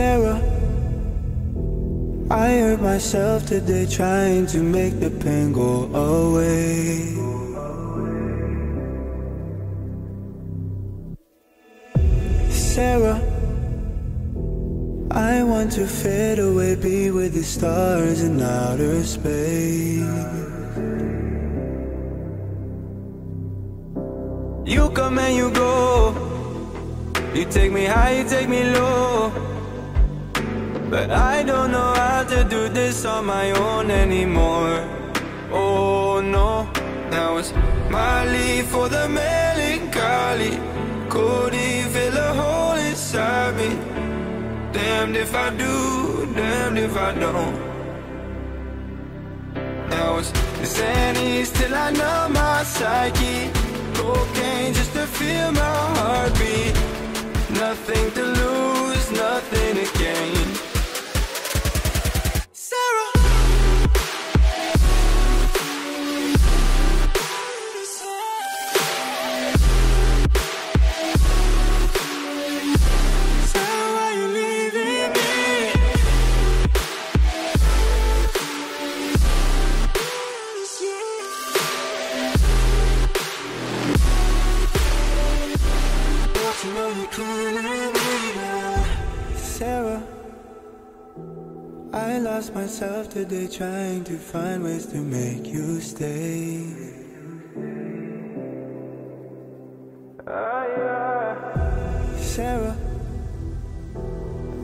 Sarah, I hurt myself today trying to make the pain go away. Sarah, I want to fade away, be with the stars in outer space. You come and you go, you take me high, you take me low. But I don't know how to do this on my own anymore. Oh no, now it's Miley for the melancholy. Cody fill a hole inside me. Damned if I do, damned if I don't. Now it's Xanny's till I numb my psyche. Cocaine just to feel my heartbeat. Nothing to lose, nothing to gain. Sarah, I lost myself today trying to find ways to make you stay. Sarah,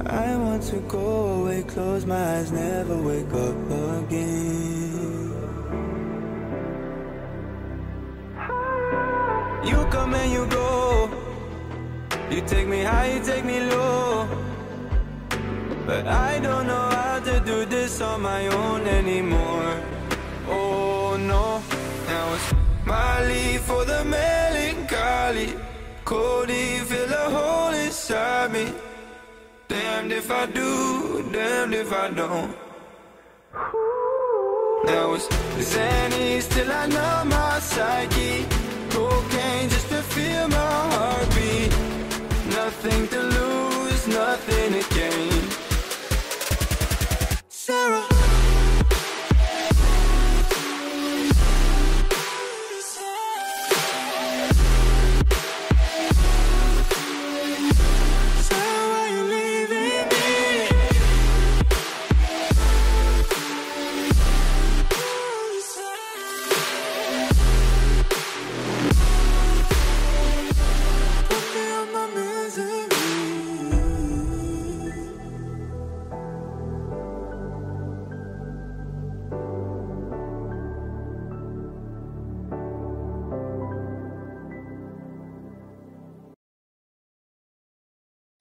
I want to go away, close my eyes, never wake up again. You come and you go. You take me high, you take me low. But I don't know how to do this on my own anymore. Oh no, now it's Miley for the melancholy. Cody fill a hole inside me. Damned if I do, damned if I don't. Now it's Xanny till I numb my psyche. Cocaine just to feel my heartbeat. Nothing to lose, nothing to gain. Sarah.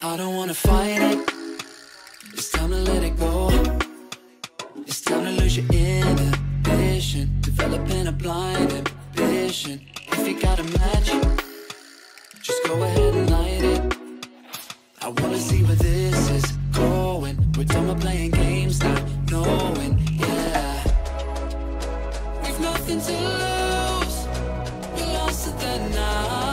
I don't wanna fight it. It's time to let it go. It's time to lose your inhibition, developing a blind ambition. If you got a match, just go ahead and light it. I wanna see where this is going. We're done with playing games, not knowing. Yeah, we've nothing to lose. We're lost at the night.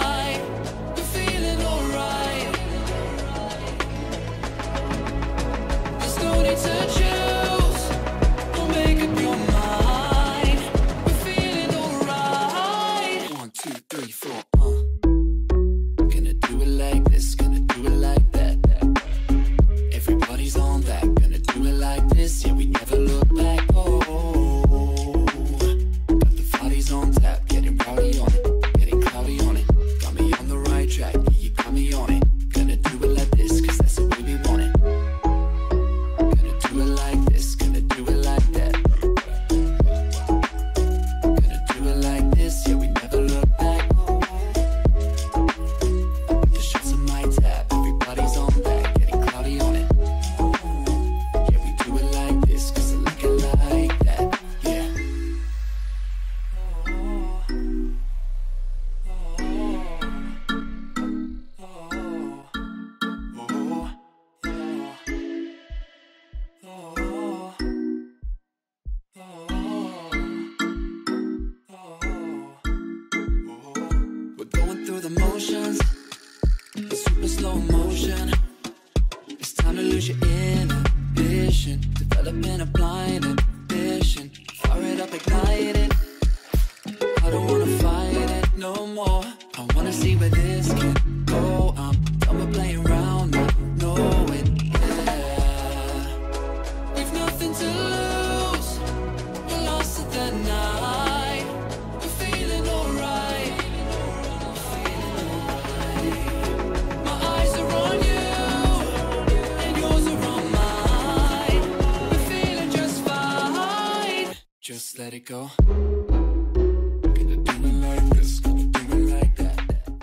Lose your inhibition, developing a blind ambition. Fire it up, ignite it. I don't wanna fight it no more. I wanna see where this can go. I'm done with playing around, not knowing. Yeah, we've nothing to lose. We're lost at the night. We're feeling alright. My eyes are on you. You're the wrong man. just let it go.